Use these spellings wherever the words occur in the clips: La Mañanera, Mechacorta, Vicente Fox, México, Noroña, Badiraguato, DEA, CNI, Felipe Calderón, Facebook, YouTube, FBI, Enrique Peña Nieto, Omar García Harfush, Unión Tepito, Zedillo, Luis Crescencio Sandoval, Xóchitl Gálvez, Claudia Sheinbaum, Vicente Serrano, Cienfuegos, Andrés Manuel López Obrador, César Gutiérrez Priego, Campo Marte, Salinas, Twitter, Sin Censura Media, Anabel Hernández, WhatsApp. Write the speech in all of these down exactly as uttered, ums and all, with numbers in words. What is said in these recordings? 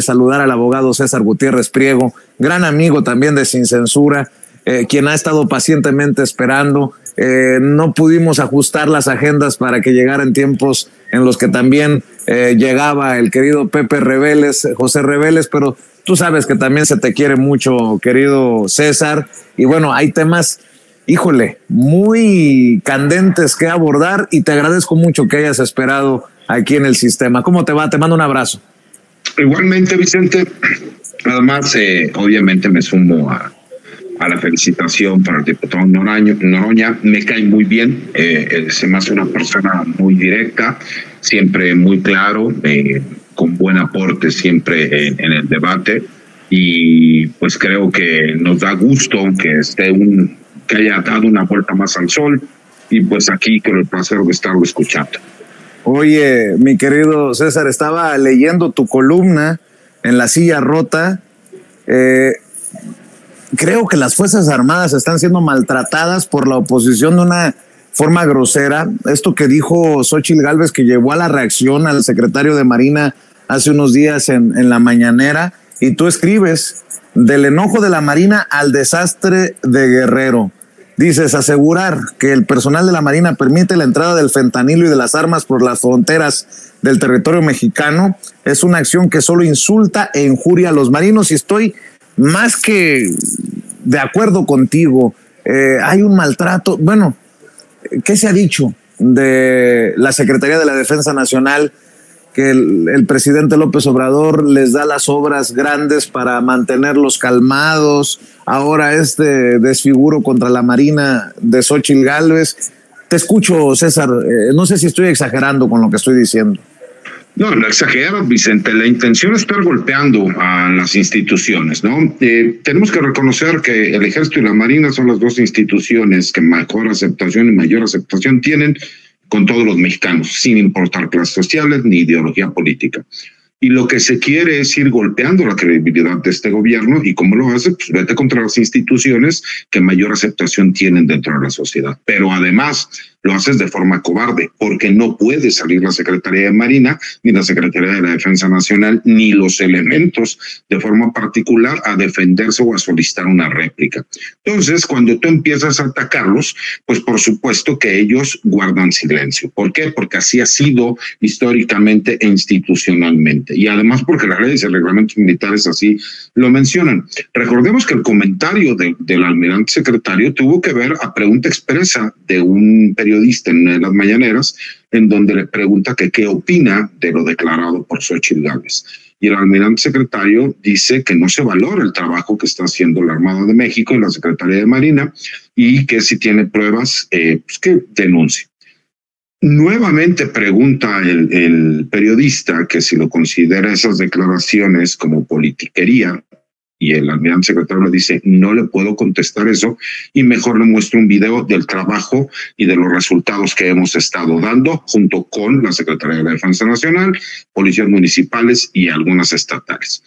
saludar al abogado César Gutiérrez Priego, gran amigo también de Sin Censura, eh, quien ha estado pacientemente esperando. Eh, no pudimos ajustar las agendas para que llegaran tiempos en los que también eh, llegaba el querido Pepe Reveles, José Reveles, pero tú sabes que también se te quiere mucho, querido César. Y bueno, hay temas, híjole, muy candentes que abordar y te agradezco mucho que hayas esperado aquí en el sistema. ¿Cómo te va? Te mando un abrazo. Igualmente, Vicente. Además, eh, obviamente me sumo a, a la felicitación para el diputado Noroña. Me cae muy bien, eh, se me hace una persona muy directa, siempre muy claro, eh, con buen aporte siempre en, en el debate, y pues creo que nos da gusto que esté un que haya dado una vuelta más al sol, y pues aquí con el placer de estarlo escuchando. Oye, mi querido César, estaba leyendo tu columna en La Silla Rota. Eh, creo que las Fuerzas Armadas están siendo maltratadas por la oposición de una forma grosera. Esto que dijo Xóchitl Gálvez, que llevó a la reacción al secretario de Marina hace unos días en, en La Mañanera, y tú escribes: del enojo de la Marina al desastre de Guerrero. Dices, asegurar que el personal de la Marina permite la entrada del fentanilo y de las armas por las fronteras del territorio mexicano es una acción que solo insulta e injuria a los marinos. Y estoy más que de acuerdo contigo. Eh, hay un maltrato. Bueno, ¿qué se ha dicho de la Secretaría de la Defensa Nacional? Que el, el presidente López Obrador les da las obras grandes para mantenerlos calmados. Ahora este desfiguro contra la Marina de Xóchitl Gálvez. Te escucho, César. Eh, no sé si estoy exagerando con lo que estoy diciendo. No, no exageras, Vicente. La intención es estar golpeando a las instituciones, ¿no? Eh, tenemos que reconocer que el Ejército y la Marina son las dos instituciones que mejor aceptación y mayor aceptación tienen con todos los mexicanos, sin importar clases sociales ni ideología política. Y lo que se quiere es ir golpeando la credibilidad de este gobierno, y ¿cómo lo hace? Pues vete contra las instituciones que mayor aceptación tienen dentro de la sociedad. Pero además lo haces de forma cobarde, porque no puede salir la Secretaría de Marina, ni la Secretaría de la Defensa Nacional, ni los elementos de forma particular a defenderse o a solicitar una réplica. Entonces, cuando tú empiezas a atacarlos, pues por supuesto que ellos guardan silencio. ¿Por qué? Porque así ha sido históricamente e institucionalmente. Y además porque las leyes y reglamentos militares así lo mencionan. Recordemos que el comentario de, del almirante secretario tuvo que ver a pregunta expresa de un periodista periodista en una de las mañaneras, en donde le pregunta que qué opina de lo declarado por Xóchitl Gálvez. Y el almirante secretario dice que no se valora el trabajo que está haciendo la Armada de México y la Secretaría de Marina, y que si tiene pruebas, eh, pues que denuncie. Nuevamente pregunta el, el periodista que si lo considera esas declaraciones como politiquería, y el almirante secretario le dice, no le puedo contestar eso, y mejor le muestro un video del trabajo y de los resultados que hemos estado dando junto con la Secretaría de la Defensa Nacional, policías municipales y algunas estatales.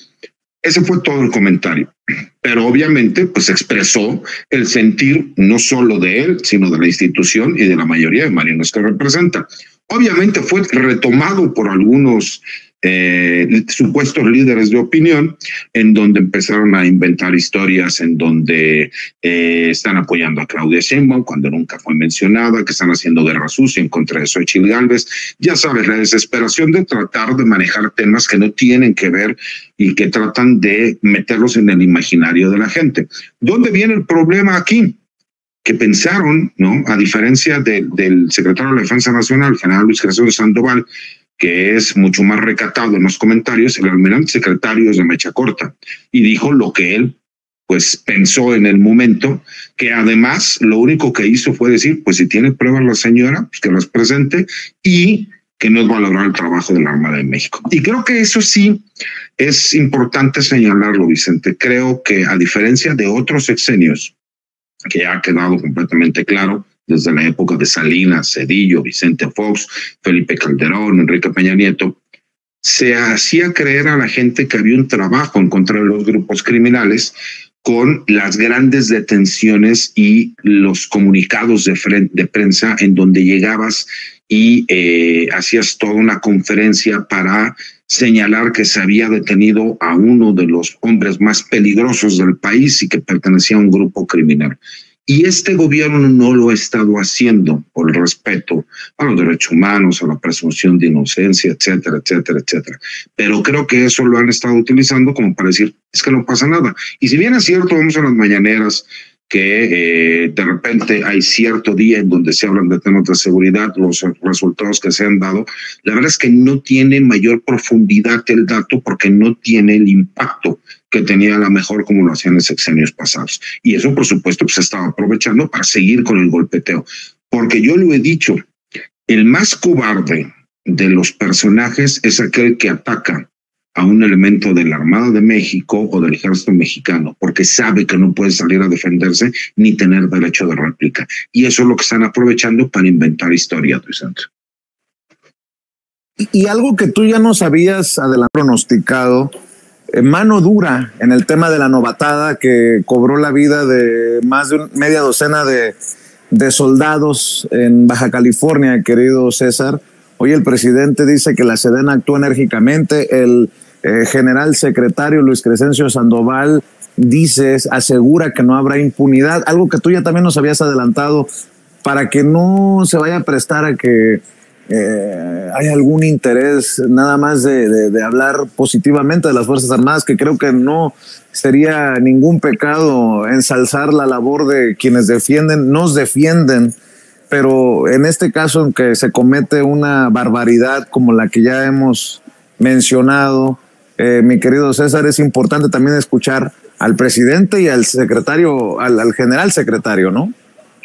Ese fue todo el comentario, pero obviamente pues expresó el sentir no solo de él, sino de la institución y de la mayoría de marinos que representa. Obviamente fue retomado por algunos Eh, supuestos líderes de opinión, en donde empezaron a inventar historias en donde eh, están apoyando a Claudia Sheinbaum cuando nunca fue mencionada, que están haciendo guerra sucia en contra de Xóchitl Gálvez. Ya sabes, la desesperación de tratar de manejar temas que no tienen que ver y que tratan de meterlos en el imaginario de la gente. ¿Dónde viene el problema aquí? Que pensaron, ¿no? A diferencia de, del secretario de la Defensa Nacional, general Luis Crescencio Sandoval, que es mucho más recatado en los comentarios, el almirante secretario es de Mechacorta y dijo lo que él pues pensó en el momento, que además lo único que hizo fue decir, pues si tiene pruebas la señora, pues que las presente, y que no es valorar el trabajo de la Armada de México. Y creo que eso sí es importante señalarlo, Vicente. Creo que a diferencia de otros sexenios, que ya ha quedado completamente claro, desde la época de Salinas, Zedillo, Vicente Fox, Felipe Calderón, Enrique Peña Nieto, se hacía creer a la gente que había un trabajo en contra de los grupos criminales con las grandes detenciones y los comunicados de, de prensa en donde llegabas y eh, hacías toda una conferencia para señalar que se había detenido a uno de los hombres más peligrosos del país y que pertenecía a un grupo criminal. Y este gobierno no lo ha estado haciendo por el respeto a los derechos humanos, a la presunción de inocencia, etcétera, etcétera, etcétera. Pero creo que eso lo han estado utilizando como para decir, es que no pasa nada. Y si bien es cierto, vamos a las mañaneras, que eh, de repente hay cierto día en donde se hablan de temas de seguridad, los resultados que se han dado, la verdad es que no tiene mayor profundidad el dato porque no tiene el impacto que tenía a lo mejor como lo hacían en sexenios pasados. Y eso, por supuesto, pues, se estaba aprovechando para seguir con el golpeteo. Porque yo lo he dicho, el más cobarde de los personajes es aquel que ataca a un elemento de la Armada de México o del Ejército Mexicano, porque sabe que no puede salir a defenderse ni tener derecho de réplica. Y eso es lo que están aprovechando para inventar historia, Vicente. Y, y algo que tú ya nos habías adelantado, pronosticado, eh, mano dura en el tema de la novatada que cobró la vida de más de un, media docena de, de soldados en Baja California, querido César. Hoy el presidente dice que la Sedena actúa enérgicamente, el Eh, general secretario Luis Crescencio Sandoval dice, asegura que no habrá impunidad, algo que tú ya también nos habías adelantado para que no se vaya a prestar a que eh, haya algún interés nada más de, de, de hablar positivamente de las Fuerzas Armadas, que creo que no sería ningún pecado ensalzar la labor de quienes defienden, nos defienden, pero en este caso en que se comete una barbaridad como la que ya hemos mencionado, Eh, mi querido César, es importante también escuchar al presidente y al secretario, al, al general secretario, ¿no?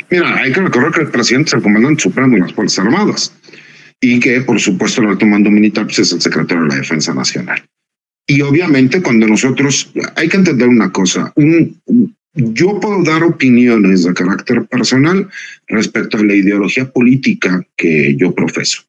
Mira, hay que recordar que el presidente es el comandante supremo de las Fuerzas Armadas y que, por supuesto, el alto mando militar pues, es el secretario de la Defensa Nacional. Y obviamente cuando nosotros, hay que entender una cosa, un, un, yo puedo dar opiniones de carácter personal respecto a la ideología política que yo profeso.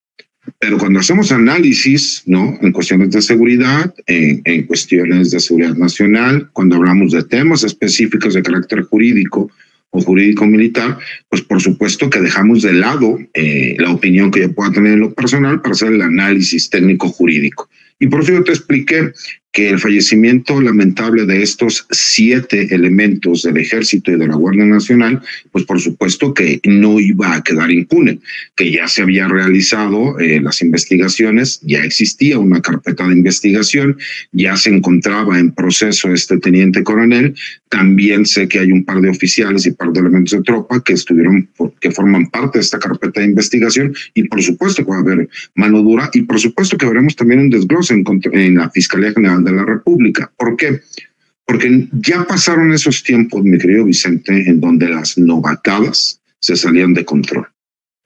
Pero cuando hacemos análisis, ¿no? En cuestiones de seguridad, en, en cuestiones de seguridad nacional, cuando hablamos de temas específicos de carácter jurídico o jurídico-militar, pues por supuesto que dejamos de lado eh, la opinión que yo pueda tener en lo personal para hacer el análisis técnico-jurídico. Y por eso yo te expliqué que el fallecimiento lamentable de estos siete elementos del Ejército y de la Guardia Nacional, pues por supuesto que no iba a quedar impune, que ya se había realizado eh, las investigaciones, ya existía una carpeta de investigación, ya se encontraba en proceso este teniente coronel, también sé que hay un par de oficiales y un par de elementos de tropa que estuvieron, que forman parte de esta carpeta de investigación, y por supuesto que va a haber mano dura, y por supuesto que veremos también un desglose en, en la Fiscalía General de la República. ¿Por qué? Porque ya pasaron esos tiempos, mi querido Vicente, en donde las novatadas se salían de control.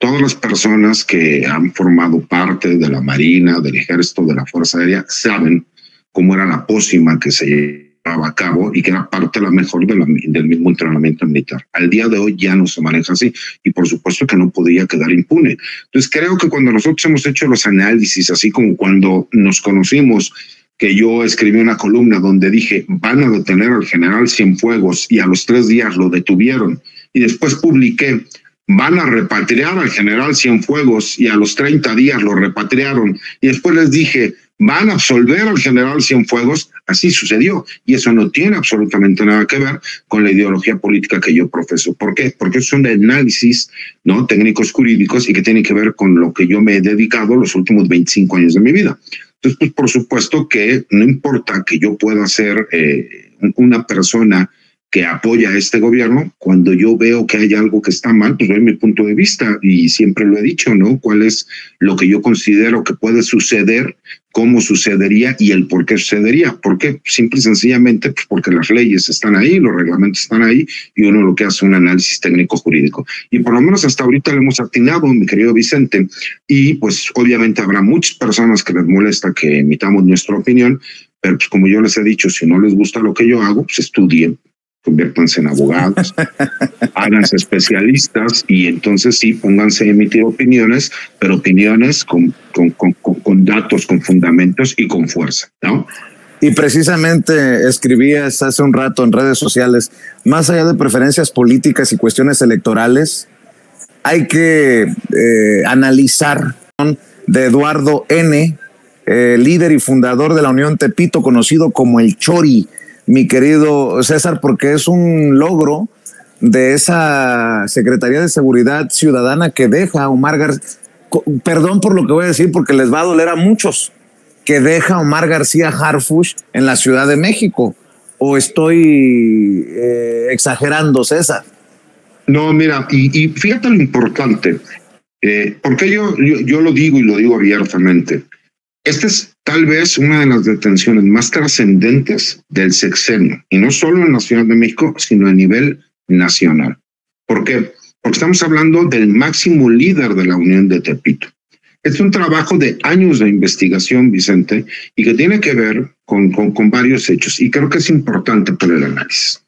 Todas las personas que han formado parte de la Marina, del Ejército, de la Fuerza Aérea, saben cómo era la pócima que se llevaba a cabo y que era parte a lo mejor de la, del mismo entrenamiento militar. Al día de hoy ya no se maneja así y por supuesto que no podía quedar impune. Entonces creo que cuando nosotros hemos hecho los análisis, así como cuando nos conocimos, que yo escribí una columna donde dije, van a detener al general Cienfuegos, y a los tres días lo detuvieron. Y después publiqué, van a repatriar al general Cienfuegos, y a los treinta días lo repatriaron. Y después les dije, van a absolver al general Cienfuegos. Así sucedió. Y eso no tiene absolutamente nada que ver con la ideología política que yo profeso. ¿Por qué? Porque es un análisis, ¿no?, técnicos jurídicos y que tiene que ver con lo que yo me he dedicado los últimos veinticinco años de mi vida. Entonces, pues, por supuesto que no importa que yo pueda ser eh, una persona que apoya a este gobierno, cuando yo veo que hay algo que está mal, pues doy mi punto de vista y siempre lo he dicho, ¿no? ¿Cuál es lo que yo considero que puede suceder, cómo sucedería y el por qué sucedería? ¿Por qué? Simple y sencillamente pues porque las leyes están ahí, los reglamentos están ahí y uno lo que hace es un análisis técnico-jurídico. Y por lo menos hasta ahorita lo hemos atinado, mi querido Vicente, y pues obviamente habrá muchas personas que les molesta que emitamos nuestra opinión, pero pues como yo les he dicho, si no les gusta lo que yo hago, pues estudien, conviértanse en abogados, háganse especialistas y entonces sí, pónganse a emitir opiniones, pero opiniones con, con, con, con datos, con fundamentos y con fuerza, ¿no? Y precisamente escribías hace un rato en redes sociales, más allá de preferencias políticas y cuestiones electorales, hay que eh, analizar de Eduardo N., eh, líder y fundador de la Unión Tepito, conocido como el Chori, mi querido César, porque es un logro de esa Secretaría de Seguridad Ciudadana que deja Omar García, perdón por lo que voy a decir porque les va a doler a muchos, que deja Omar García Harfush en la Ciudad de México. ¿O estoy eh, exagerando, César? No, mira, y, y fíjate lo importante, eh, porque yo, yo, yo lo digo y lo digo abiertamente. Esta es tal vez una de las detenciones más trascendentes del sexenio, y no solo en la Ciudad de México, sino a nivel nacional. ¿Por qué? Porque estamos hablando del máximo líder de la Unión de Tepito. Es un trabajo de años de investigación, Vicente, y que tiene que ver con, con, con varios hechos, y creo que es importante para el análisis.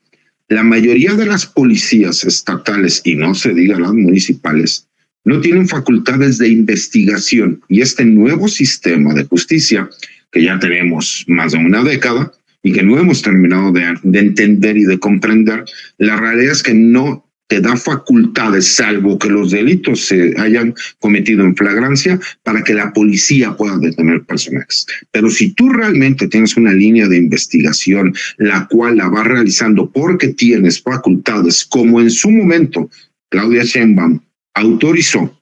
La mayoría de las policías estatales, y no se diga las municipales, no tienen facultades de investigación, y este nuevo sistema de justicia, que ya tenemos más de una década y que no hemos terminado de, de entender y de comprender, la realidad es que no te da facultades, salvo que los delitos se hayan cometido en flagrancia, para que la policía pueda detener personajes. Pero si tú realmente tienes una línea de investigación, la cual la vas realizando porque tienes facultades, como en su momento Claudia Sheinbaum autorizó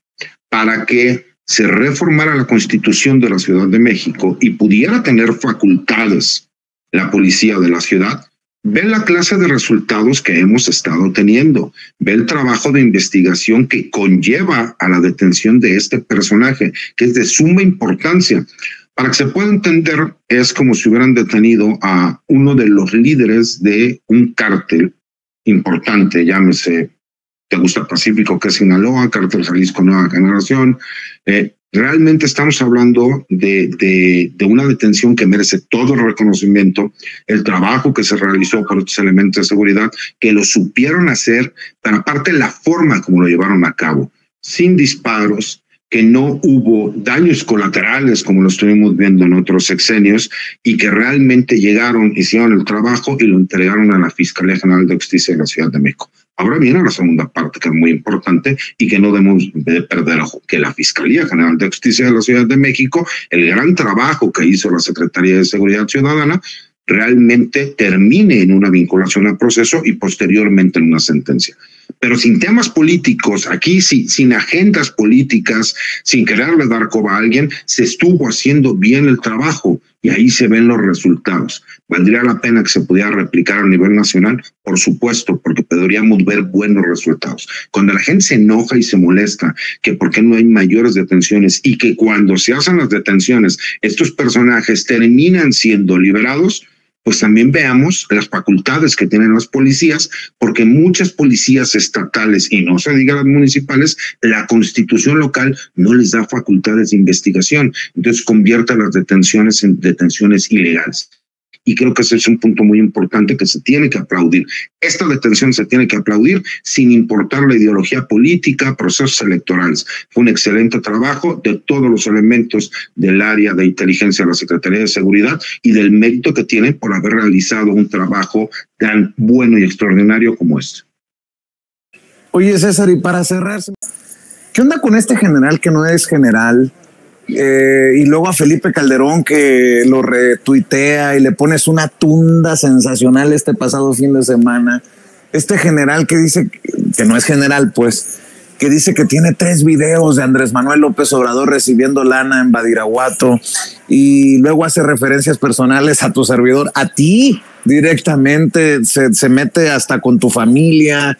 para que se reformara la Constitución de la Ciudad de México y pudiera tener facultades la policía de la ciudad, ve la clase de resultados que hemos estado teniendo, ve el trabajo de investigación que conlleva a la detención de este personaje, que es de suma importancia. Para que se pueda entender, es como si hubieran detenido a uno de los líderes de un cártel importante, llámese Tegucigalpa Pacífico, que es Sinaloa, cártel Jalisco Nueva Generación. Eh, realmente estamos hablando de, de, de una detención que merece todo el reconocimiento, el trabajo que se realizó por estos elementos de seguridad, que lo supieron hacer, pero aparte la forma como lo llevaron a cabo, sin disparos, que no hubo daños colaterales como lo estuvimos viendo en otros sexenios, y que realmente llegaron, hicieron el trabajo y lo entregaron a la Fiscalía General de Justicia de la Ciudad de México. Ahora viene la segunda parte, que es muy importante y que no debemos de perder ojo, que la Fiscalía General de Justicia de la Ciudad de México, el gran trabajo que hizo la Secretaría de Seguridad Ciudadana, realmente termine en una vinculación al proceso y posteriormente en una sentencia. Pero sin temas políticos, aquí sí, sin agendas políticas, sin quererle dar coba a alguien, se estuvo haciendo bien el trabajo y ahí se ven los resultados. ¿Valdría la pena que se pudiera replicar a nivel nacional? Por supuesto, porque podríamos ver buenos resultados. Cuando la gente se enoja y se molesta que por qué no hay mayores detenciones y que cuando se hacen las detenciones estos personajes terminan siendo liberados, pues también veamos las facultades que tienen las policías, porque muchas policías estatales, y no se diga las municipales, la Constitución local no les da facultades de investigación, entonces convierte las detenciones en detenciones ilegales. Y creo que ese es un punto muy importante que se tiene que aplaudir. Esta detención se tiene que aplaudir sin importar la ideología política, procesos electorales. Fue un excelente trabajo de todos los elementos del área de inteligencia de la Secretaría de Seguridad y del mérito que tienen por haber realizado un trabajo tan bueno y extraordinario como este. Oye, César, y para cerrar, ¿qué onda con este general que no es general? Eh, y luego a Felipe Calderón, que lo retuitea y le pones una tunda sensacional este pasado fin de semana. Este general que dice, que no es general pues, que dice que tiene tres videos de Andrés Manuel López Obrador recibiendo lana en Badiraguato, y luego hace referencias personales a tu servidor, a ti directamente, se, se mete hasta con tu familia,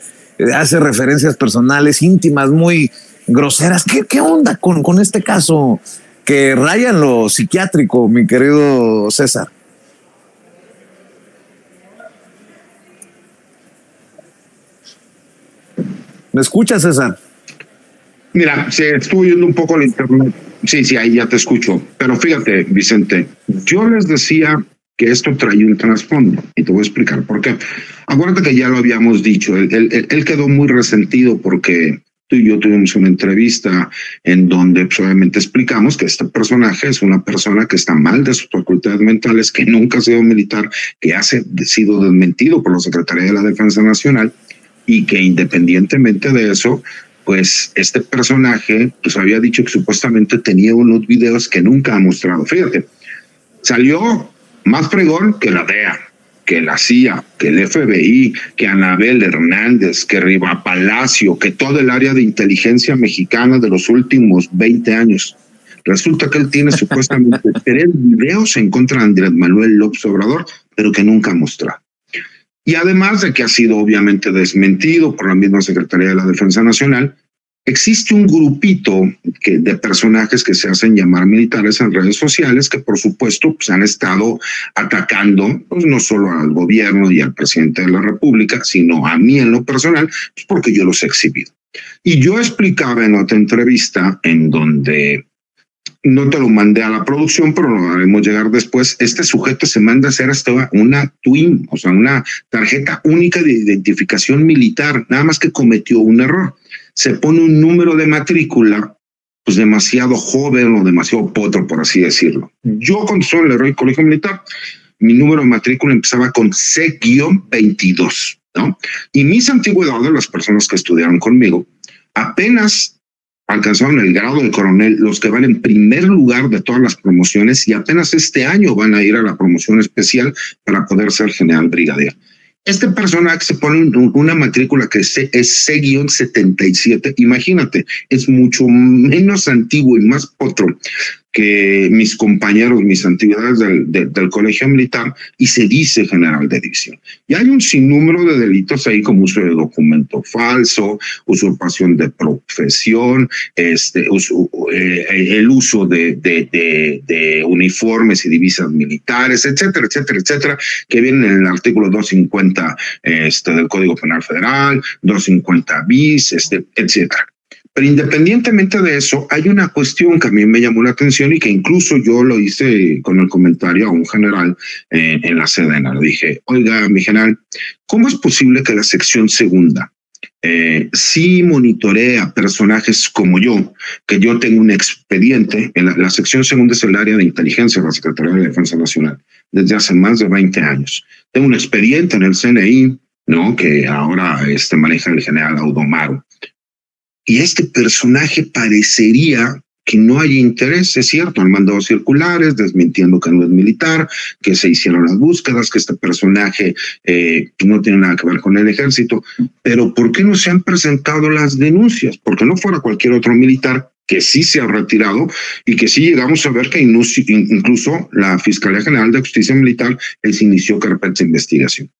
hace referencias personales íntimas muy groseras. ¿Qué, qué onda con, con este caso que raya en lo psiquiátrico, mi querido César? ¿Me escuchas, César? Mira, se estuvo yendo un poco el internet. Sí, sí, ahí ya te escucho. Pero fíjate, Vicente, yo les decía que esto trae un trasfondo y te voy a explicar por qué. Acuérdate que ya lo habíamos dicho, él, él, él quedó muy resentido porque tú y yo tuvimos una entrevista en donde pues, obviamente explicamos que este personaje es una persona que está mal de sus facultades mentales, que nunca ha sido militar, que ha sido desmentido por la Secretaría de la Defensa Nacional y que independientemente de eso, pues este personaje pues había dicho que supuestamente tenía unos videos que nunca ha mostrado. Fíjate, salió más fregón que la D E A, que la C I A, que el F B I, que Anabel Hernández, que Riva Palacio, que todo el área de inteligencia mexicana de los últimos veinte años. Resulta que él tiene supuestamente tres videos en contra de Andrés Manuel López Obrador, pero que nunca ha mostrado. Y además de que ha sido obviamente desmentido por la misma Secretaría de la Defensa Nacional, existe un grupito que, de personajes que se hacen llamar militares en redes sociales, que por supuesto pues, han estado atacando pues, no solo al gobierno y al presidente de la República, sino a mí en lo personal, pues, porque yo los he exhibido. Y yo explicaba en otra entrevista en donde... no te lo mandé a la producción, pero lo haremos llegar después. Este sujeto se manda a hacer hasta una T W I M, o sea, una tarjeta única de identificación militar, nada más que cometió un error. Se pone un número de matrícula, pues demasiado joven o demasiado potro, por así decirlo. Yo cuando estaba en el Heroico Colegio Militar, mi número de matrícula empezaba con C veintidós, ¿no? Y mis antigüedades, las personas que estudiaron conmigo, apenas... alcanzaron el grado de coronel, los que van en primer lugar de todas las promociones, y apenas este año van a ir a la promoción especial para poder ser general brigadier. Este personaje se pone una matrícula que es C setenta y siete, imagínate, es mucho menos antiguo y más potro que mis compañeros, mis antigüedades del, del, del colegio militar, y se dice general de división. Y hay un sinnúmero de delitos ahí, como uso de documento falso, usurpación de profesión, este, uso, eh, el uso de, de, de, de uniformes y divisas militares, etcétera, etcétera, etcétera, que vienen en el artículo doscientos cincuenta este, del Código Penal Federal, doscientos cincuenta bis, este, etcétera. Pero independientemente de eso, hay una cuestión que a mí me llamó la atención y que incluso yo lo hice con el comentario a un general en, en la Sedena. Le dije, oiga, mi general, ¿cómo es posible que la sección segunda eh, sí monitorea a personajes como yo, que yo tengo un expediente? En la, la sección segunda es el área de inteligencia de la Secretaría de la Defensa Nacional, desde hace más de veinte años. Tengo un expediente en el C N I, ¿no? Que ahora este, maneja el general Audomaro. Y este personaje parecería que no hay interés, es cierto, han mandado circulares desmintiendo que no es militar, que se hicieron las búsquedas, que este personaje eh, no tiene nada que ver con el ejército, pero ¿por qué no se han presentado las denuncias? Porque no fuera cualquier otro militar que sí se ha retirado y que sí llegamos a ver que incluso la Fiscalía General de Justicia Militar les inició carpetas de investigación.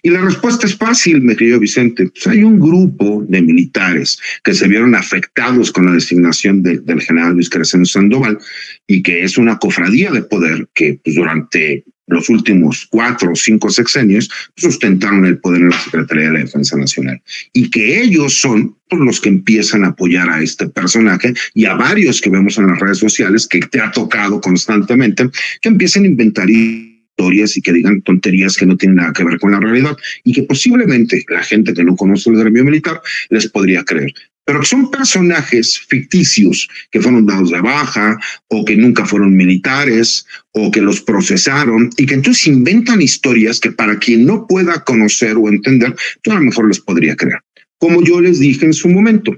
Y la respuesta es fácil, mi querido Vicente. Pues hay un grupo de militares que se vieron afectados con la designación de, del general Luis Crescencio Sandoval y que es una cofradía de poder que pues, durante los últimos cuatro o cinco sexenios sustentaron el poder en la Secretaría de la Defensa Nacional y que ellos son pues, los que empiezan a apoyar a este personaje y a varios que vemos en las redes sociales que te ha tocado constantemente, que empiezan a inventar y y que digan tonterías que no tienen nada que ver con la realidad y que posiblemente la gente que no conoce el gremio militar les podría creer. Pero son personajes ficticios que fueron dados de baja o que nunca fueron militares o que los procesaron y que entonces inventan historias que para quien no pueda conocer o entender, yo a lo mejor les podría creer. Como yo les dije en su momento,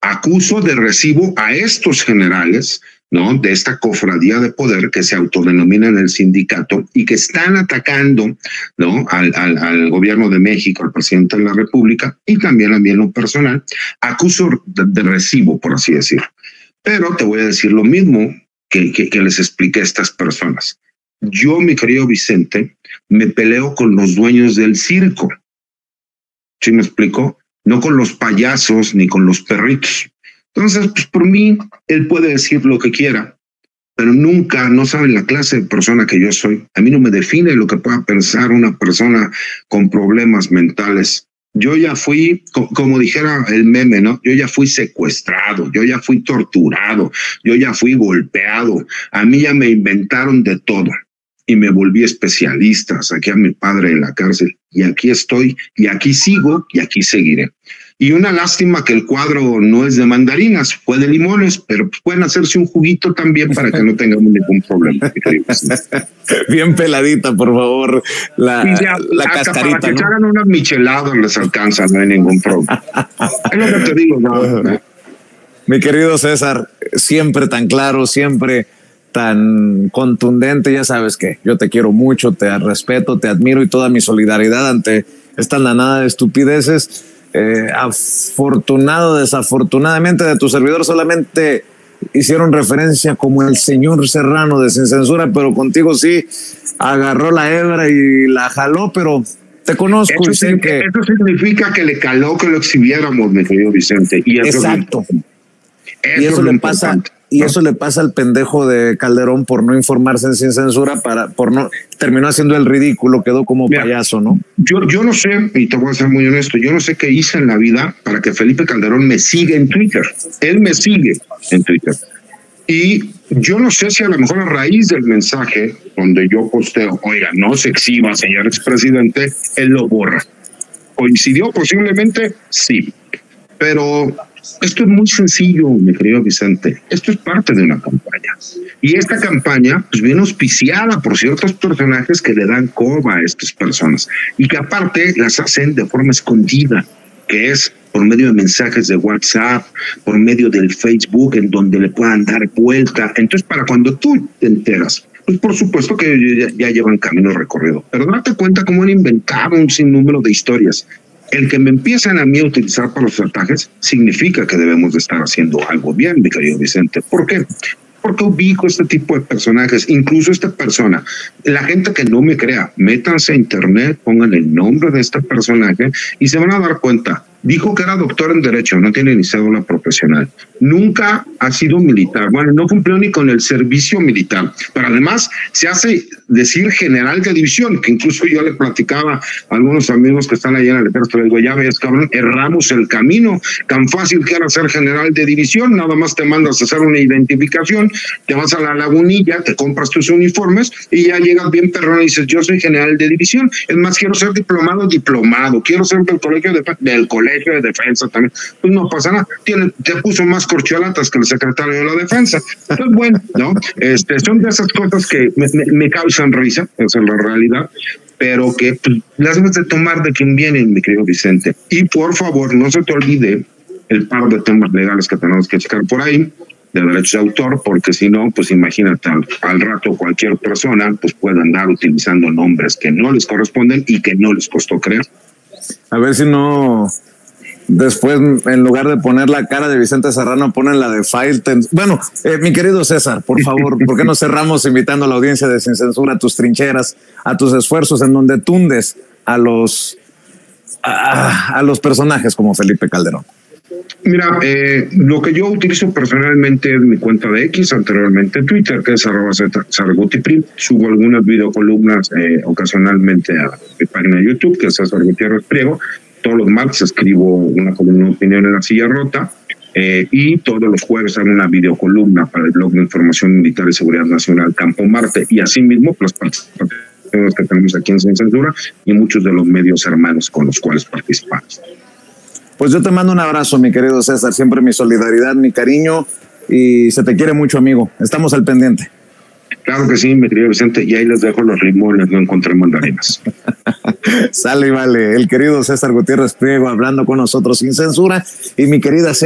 acuso de recibo a estos generales, ¿no? De esta cofradía de poder que se autodenomina en el sindicato y que están atacando, ¿no? al, al, al gobierno de México, al presidente de la República y también a mí en lo personal, acuso de, de recibo, por así decirlo. Pero te voy a decir lo mismo que, que, que les expliqué a estas personas. Yo, mi querido Vicente, me peleo con los dueños del circo. ¿Sí me explico? No con los payasos ni con los perritos. Entonces, pues por mí, él puede decir lo que quiera, pero nunca, no saben la clase de persona que yo soy. A mí no me define lo que pueda pensar una persona con problemas mentales. Yo ya fui, como dijera el meme, ¿no? Yo ya fui secuestrado, yo ya fui torturado, yo ya fui golpeado. A mí ya me inventaron de todo y me volví especialista. Saqué a mi padre de la cárcel y aquí estoy y aquí sigo y aquí seguiré. Y una lástima que el cuadro no es de mandarinas, fue de limones, pero pueden hacerse un juguito también para que no tengamos ningún problema. Bien peladita, por favor, la, ya, la cascarita. Para que, ¿no?, se hagan unas micheladas les alcanza, no hay ningún problema. Es lo que te digo, ¿no? Mi querido César, siempre tan claro, siempre tan contundente, ya sabes que yo te quiero mucho, te respeto, te admiro y toda mi solidaridad ante esta nanada de estupideces. Eh, afortunado, desafortunadamente, de tu servidor solamente hicieron referencia como el señor Serrano de Sin Censura, pero contigo sí agarró la hebra y la jaló, pero te conozco. Eso, y sé que, eso significa que le caló que lo exhibiéramos, mi querido Vicente. Y eso exacto. Eso y eso le pasa, ¿no? Y eso le pasa al pendejo de Calderón por no informarse en Sin Censura, para, por no, terminó haciendo el ridículo, quedó como Mira, payaso, ¿no? Yo, yo no sé, y te voy a ser muy honesto, yo no sé qué hice en la vida para que Felipe Calderón me siga en Twitter. Él me sigue en Twitter. Y yo no sé si a lo mejor a raíz del mensaje donde yo posteo, oiga, no se exhiba, señor expresidente, él lo borra. ¿Coincidió posiblemente? Sí. Pero esto es muy sencillo, mi querido Vicente. Esto es parte de una campaña. Y esta campaña, pues, viene auspiciada por ciertos personajes que le dan coba a estas personas y que aparte las hacen de forma escondida, que es por medio de mensajes de WhatsApp, por medio del Facebook, en donde le puedan dar vuelta. Entonces, para cuando tú te enteras, pues por supuesto que ya, ya llevan camino recorrido. Pero date cuenta cómo han inventado un sinnúmero de historias. El que me empiezan a mí a utilizar para los chantajes significa que debemos de estar haciendo algo bien, mi querido Vicente. ¿Por qué? Porque ubico este tipo de personajes, incluso esta persona. La gente que no me crea, métanse a internet, pongan el nombre de este personaje y se van a dar cuenta. Dijo que era doctor en Derecho, no tiene ni cédula profesional. Nunca ha sido militar. Bueno, no cumplió ni con el servicio militar. Pero además se hace decir general de división, que incluso yo le platicaba a algunos amigos que están allá en el ejército. Le digo, ya ves, cabrón, erramos el camino. Tan fácil que era ser general de división. Nada más te mandas a hacer una identificación, te vas a la lagunilla, te compras tus uniformes y ya llegas bien perrón y dices, yo soy general de división. Es más, quiero ser diplomado, diplomado. Quiero ser del colegio de, del colegio. de defensa también, pues no pasa nada. Tiene, te puso más corcholatas que el secretario de la defensa. Entonces, bueno, ¿no? Este, son de esas cosas que me, me, me causan risa, esa es la realidad, pero que pues, las debes de tomar de quien vienen, mi querido Vicente. Y por favor, no se te olvide el par de temas legales que tenemos que checar por ahí, de derechos de autor, porque si no, pues imagínate, al, al rato cualquier persona pues puede andar utilizando nombres que no les corresponden y que no les costó crear. A ver si no... Después, en lugar de poner la cara de Vicente Serrano, ponen la de Failten. Bueno, eh, mi querido César, por favor, ¿por qué no cerramos invitando a la audiencia de Sin Censura a tus trincheras, a tus esfuerzos en donde tundes a los, a, a los personajes como Felipe Calderón? Mira, eh, lo que yo utilizo personalmente es mi cuenta de X, anteriormente Twitter, que es arroba César Guti Priego. Subo algunas videocolumnas eh, ocasionalmente a mi página de YouTube, que es César Gutiérrez Priego. Todos los martes escribo una columna de opinión en La Silla Rota eh, y todos los jueves hago una videocolumna para el blog de Información Militar y Seguridad Nacional Campo Marte, y asimismo las participaciones que tenemos aquí en Sin Censura y muchos de los medios hermanos con los cuales participamos. Pues yo te mando un abrazo, mi querido César, siempre mi solidaridad, mi cariño, y se te quiere mucho, amigo. Estamos al pendiente. Claro que sí, mi querido Vicente, y ahí les dejo los limones, no encontré mandarinas. Sale y vale, el querido César Gutiérrez Priego hablando con nosotros Sin Censura, y mi querida César.